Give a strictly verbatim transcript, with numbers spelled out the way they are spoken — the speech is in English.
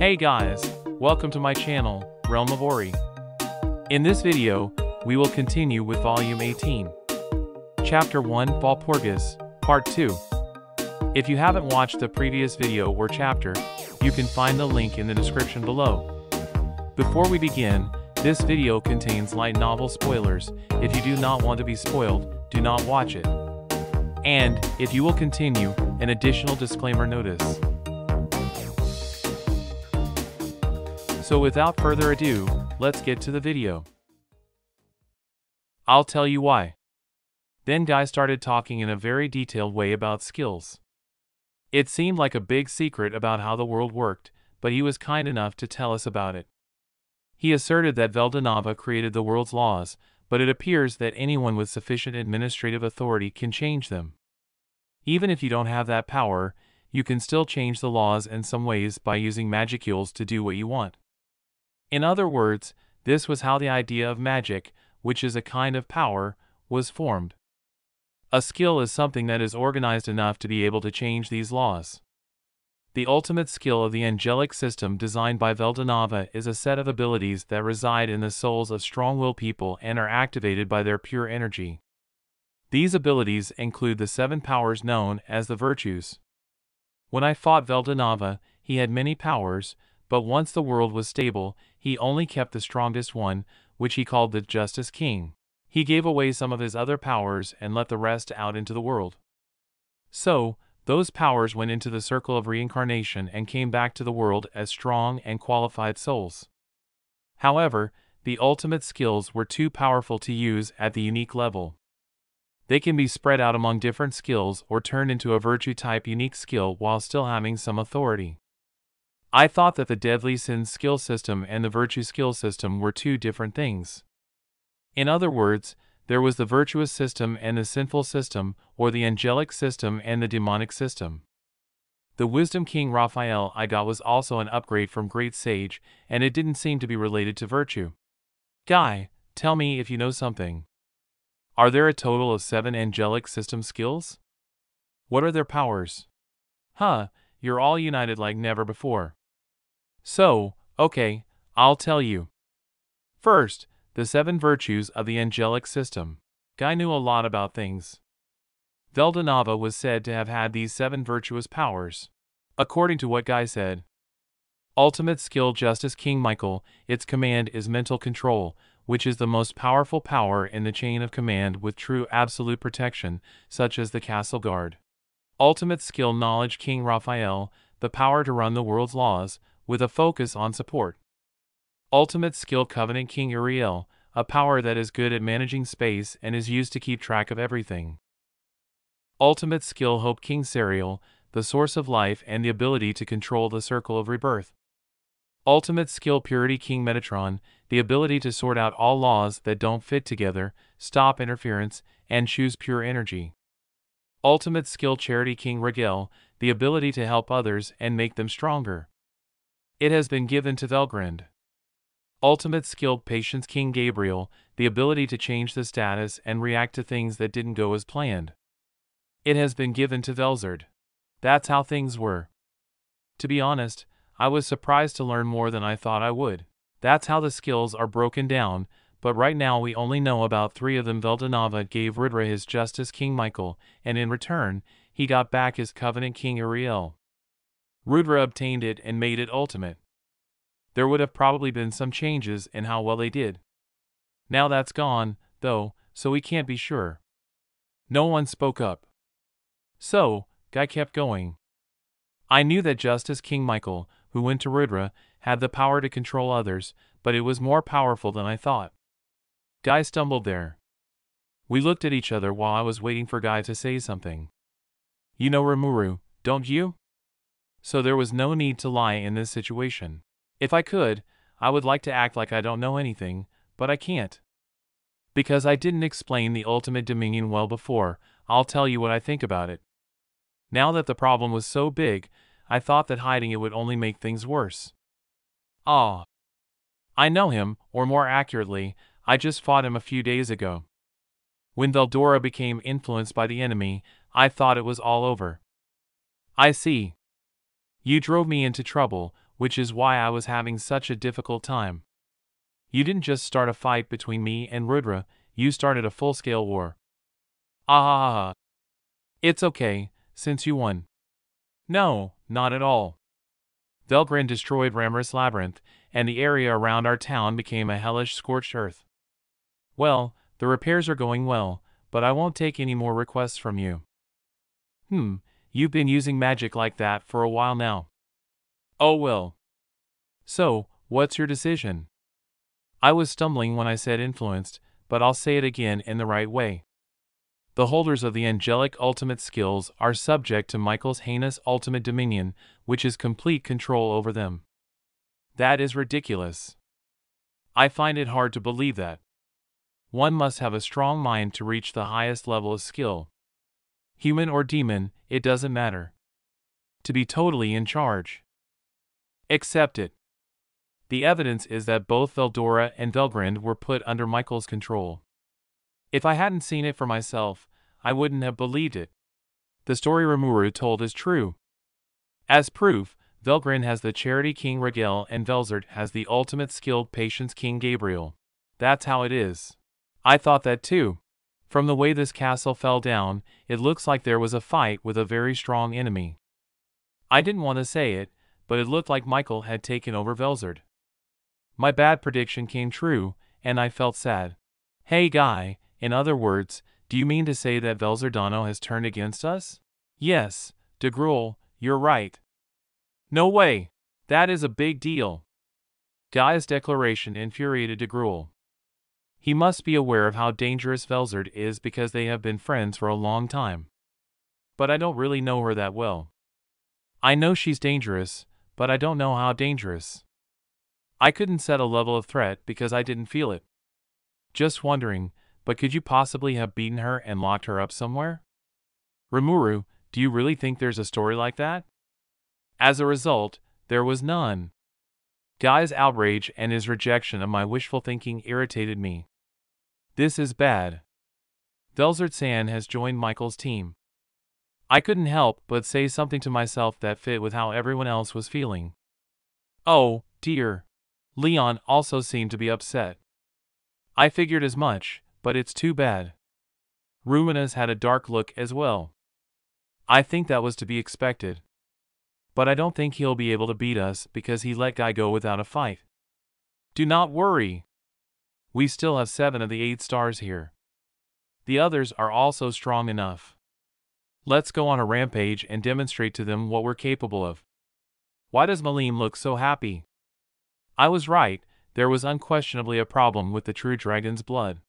Hey guys, welcome to my channel, Realm of Ori. In this video, we will continue with Volume eighteen. Chapter one, Valpurgis, Part two. If you haven't watched the previous video or chapter, you can find the link in the description below. Before we begin, this video contains light novel spoilers. If you do not want to be spoiled, do not watch it. And, if you will continue, an additional disclaimer notice. So without further ado, let's get to the video. I'll tell you why. Then guy started talking in a very detailed way about skills. It seemed like a big secret about how the world worked, but he was kind enough to tell us about it. He asserted that Veldanava created the world's laws, but it appears that anyone with sufficient administrative authority can change them. Even if you don't have that power, you can still change the laws in some ways by using magicules to do what you want. In other words, this was how the idea of magic, which is a kind of power, was formed. A skill is something that is organized enough to be able to change these laws. The ultimate skill of the angelic system designed by Veldanava is a set of abilities that reside in the souls of strong-willed people and are activated by their pure energy. These abilities include the seven powers known as the virtues. When I fought Veldanava, he had many powers, but once the world was stable, he only kept the strongest one, which he called the Justice King. He gave away some of his other powers and let the rest out into the world. So, those powers went into the circle of reincarnation and came back to the world as strong and qualified souls. However, the ultimate skills were too powerful to use at the unique level. They can be spread out among different skills or turned into a virtue-type unique skill while still having some authority. I thought that the deadly sin skill system and the virtue skill system were two different things. In other words, there was the virtuous system and the sinful system, or the angelic system and the demonic system. The Wisdom King Raphael I got was also an upgrade from Great Sage, and it didn't seem to be related to virtue. Guy, tell me if you know something. Are there a total of seven angelic system skills? What are their powers? Huh, you're all united like never before. So, okay, I'll tell you. First, the seven virtues of the angelic system. Guy knew a lot about things. Veldanava was said to have had these seven virtuous powers, according to what Guy said. Ultimate skill Justice King Michael, its command is mental control, which is the most powerful power in the chain of command with true absolute protection, such as the Castle Guard. Ultimate skill Knowledge King Raphael, the power to run the world's laws, with a focus on support. Ultimate skill Covenant King Uriel, a power that is good at managing space and is used to keep track of everything. Ultimate skill Hope King Seriel, the source of life and the ability to control the circle of rebirth. Ultimate skill Purity King Metatron, the ability to sort out all laws that don't fit together, stop interference, and choose pure energy. Ultimate skill Charity King Raguel, the ability to help others and make them stronger. It has been given to Velgrind. Ultimate skill Patience King Gabriel, the ability to change the status and react to things that didn't go as planned. It has been given to Velzard. That's how things were. To be honest, I was surprised to learn more than I thought I would. That's how the skills are broken down, but right now we only know about three of them. Veldanava gave Rudra his Justice King Michael, and in return, he got back his Covenant King Uriel. Rudra obtained it and made it ultimate. There would have probably been some changes in how well they did. Now that's gone, though, so we can't be sure. No one spoke up. So, Guy kept going. I knew that Justice King Michael, who went to Rudra, had the power to control others, but it was more powerful than I thought. Guy stumbled there. We looked at each other while I was waiting for Guy to say something. You know Rimuru, don't you? So there was no need to lie in this situation. If I could, I would like to act like I don't know anything, but I can't. Because I didn't explain the ultimate dominion well before, I'll tell you what I think about it. Now that the problem was so big, I thought that hiding it would only make things worse. Ah. I know him, or more accurately, I just fought him a few days ago. When Veldora became influenced by the enemy, I thought it was all over. I see. You drove me into trouble, which is why I was having such a difficult time. You didn't just start a fight between me and Rudra, you started a full-scale war. Ah ha ha ha. It's okay, since you won. No, not at all. Velgrind destroyed Ramris Labyrinth, and the area around our town became a hellish scorched earth. Well, the repairs are going well, but I won't take any more requests from you. Hmm, you've been using magic like that for a while now. Oh well. So, what's your decision? I was stumbling when I said influenced, but I'll say it again in the right way. The holders of the angelic ultimate skills are subject to Michael's heinous ultimate dominion, which is complete control over them. That is ridiculous. I find it hard to believe that. One must have a strong mind to reach the highest level of skill. Human or demon, it doesn't matter. To be totally in charge. Accept it. The evidence is that both Veldora and Velgrind were put under Michael's control. If I hadn't seen it for myself, I wouldn't have believed it. The story Rimuru told is true. As proof, Velgrind has the Charity King Raguel and Velzard has the ultimate skilled Patience King Gabriel. That's how it is. I thought that too. From the way this castle fell down, it looks like there was a fight with a very strong enemy. I didn't want to say it, but it looked like Michael had taken over Velzard. My bad prediction came true, and I felt sad. Hey guy, in other words, do you mean to say that Velzardano has turned against us? Yes, Dagruel, you're right. No way! That is a big deal. Gaia's declaration infuriated Dagruel. He must be aware of how dangerous Velzard is because they have been friends for a long time. But I don't really know her that well. I know she's dangerous, but I don't know how dangerous. I couldn't set a level of threat because I didn't feel it. Just wondering, but could you possibly have beaten her and locked her up somewhere? Rimuru, do you really think there's a story like that? As a result, there was none. Guy's outrage and his rejection of my wishful thinking irritated me. This is bad. Velzard San has joined Michael's team. I couldn't help but say something to myself that fit with how everyone else was feeling. Oh, dear. Leon also seemed to be upset. I figured as much, but it's too bad. Rumina's had a dark look as well. I think that was to be expected. But I don't think he'll be able to beat us because he let Guy go without a fight. Do not worry. We still have seven of the eight stars here. The others are also strong enough. Let's go on a rampage and demonstrate to them what we're capable of. Why does Malim look so happy? I was right, there was unquestionably a problem with the true dragon's blood.